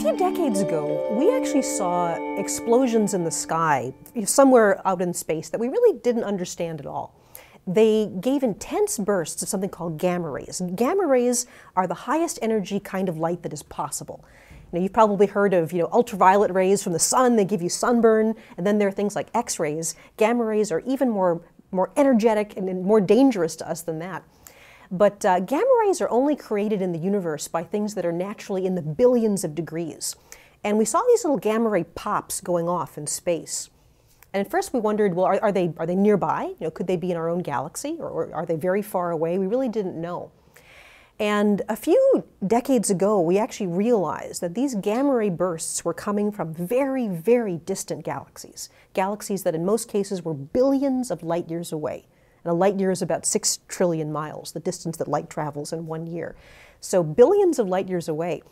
few decades ago, we actually saw explosions in the sky somewhere out in space that we really didn't understand at all. They gave intense bursts of something called gamma rays. And gamma rays are the highest energy kind of light that is possible. Now, you've probably heard of ultraviolet rays from the sun. They give you sunburn. And then there are things like X-rays. Gamma rays are even more energetic and more dangerous to us than that. But gamma rays are only created in the universe by things that are naturally in the billions of degrees. And we saw these little gamma ray pops going off in space. And at first we wondered, well, are they nearby? Could they be in our own galaxy? Or are they very far away? We really didn't know. And a few decades ago, we actually realized that these gamma ray bursts were coming from very, very distant galaxies. Galaxies that in most cases were billions of light years away. And a light year is about 6 trillion miles, the distance that light travels in one year. So billions of light years away.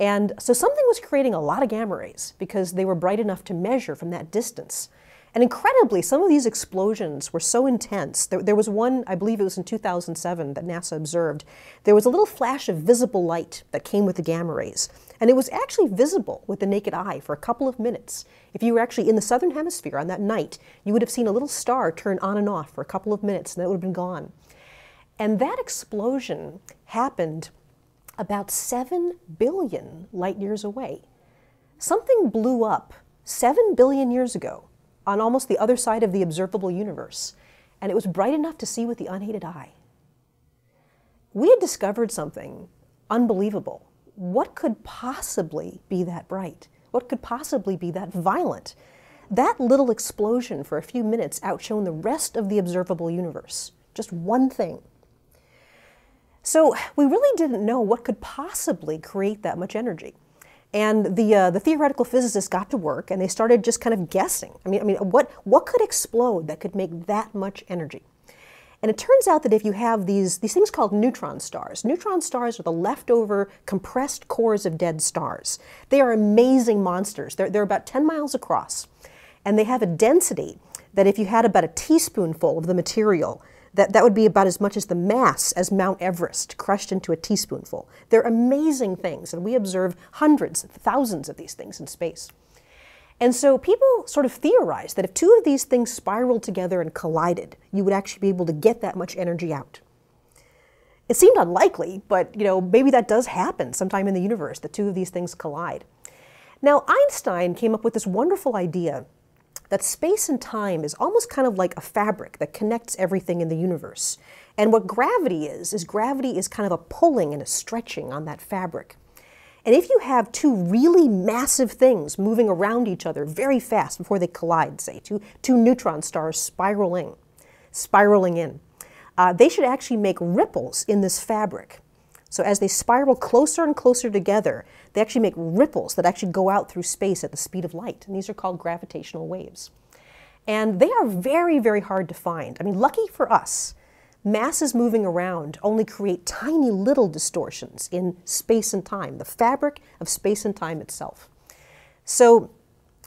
And so something was creating a lot of gamma rays because they were bright enough to measure from that distance. And incredibly, some of these explosions were so intense. There was one, I believe it was in 2007, that NASA observed. There was a little flash of visible light that came with the gamma rays. And it was actually visible with the naked eye for a couple of minutes. If you were actually in the southern hemisphere on that night, you would have seen a little star turn on and off for a couple of minutes, and then it would have been gone. And that explosion happened about 7 billion light years away. Something blew up 7 billion years ago on almost the other side of the observable universe, and it was bright enough to see with the unaided eye. We had discovered something unbelievable. What could possibly be that bright? What could possibly be that violent? That little explosion for a few minutes outshone the rest of the observable universe. Just one thing. So we really didn't know what could possibly create that much energy. And the theoretical physicists got to work, and they started just kind of guessing. I mean, what could explode that could make that much energy? And it turns out that if you have these things called neutron stars are the leftover compressed cores of dead stars. They are amazing monsters. They're about 10 miles across. And they have a density that if you had about a teaspoonful of the material, that would be about as much as the mass as Mount Everest crushed into a teaspoonful. They're amazing things, and we observe hundreds, thousands of these things in space. And so people sort of theorized that if two of these things spiraled together and collided, you would actually be able to get that much energy out. It seemed unlikely, but maybe that does happen sometime in the universe, that two of these things collide. Now, Einstein came up with this wonderful idea that space and time is almost kind of like a fabric that connects everything in the universe. And what gravity is kind of a pulling and a stretching on that fabric. And if you have two really massive things moving around each other very fast before they collide, say, two neutron stars spiraling in, they should actually make ripples in this fabric. So as they spiral closer and closer together, they actually make ripples that actually go out through space at the speed of light. And these are called gravitational waves. And they are very, very hard to find. I mean, lucky for us, masses moving around only create tiny little distortions in space and time, the fabric of space and time itself. So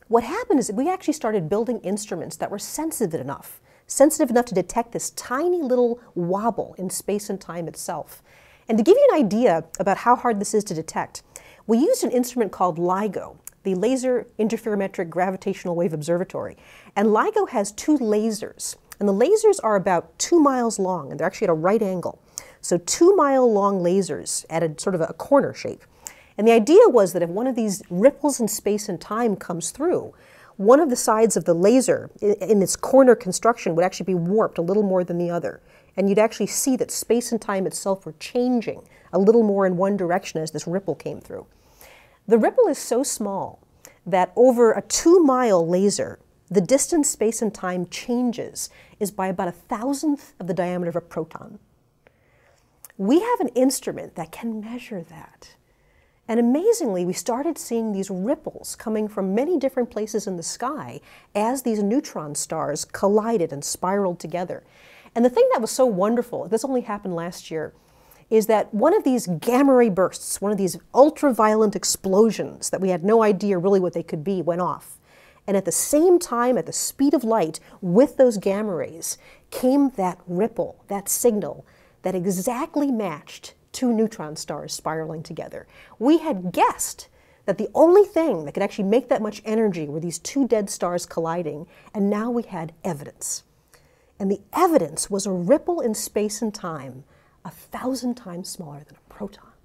what happened is that we actually started building instruments that were sensitive enough to detect this tiny little wobble in space and time itself. And to give you an idea about how hard this is to detect, we used an instrument called LIGO, the Laser Interferometric Gravitational Wave Observatory. And LIGO has two lasers. And the lasers are about 2 miles long, and they're actually at a right angle. So 2-mile-long lasers at a sort of a corner shape. And the idea was that if one of these ripples in space and time comes through, one of the sides of the laser in its corner construction would actually be warped a little more than the other. And you'd actually see that space and time itself were changing a little more in one direction as this ripple came through. The ripple is so small that over a 2-mile laser, the distance space and time changes is by about 1,000th of the diameter of a proton. We have an instrument that can measure that. And amazingly, we started seeing these ripples coming from many different places in the sky as these neutron stars collided and spiraled together. And the thing that was so wonderful, this only happened last year, is that one of these gamma ray bursts, one of these ultraviolent explosions that we had no idea really what they could be, went off. And at the same time, at the speed of light, with those gamma rays, came that ripple, that signal that exactly matched two neutron stars spiraling together. We had guessed that the only thing that could actually make that much energy were these two dead stars colliding, and now we had evidence. And the evidence was a ripple in space and time 1,000 times smaller than a proton.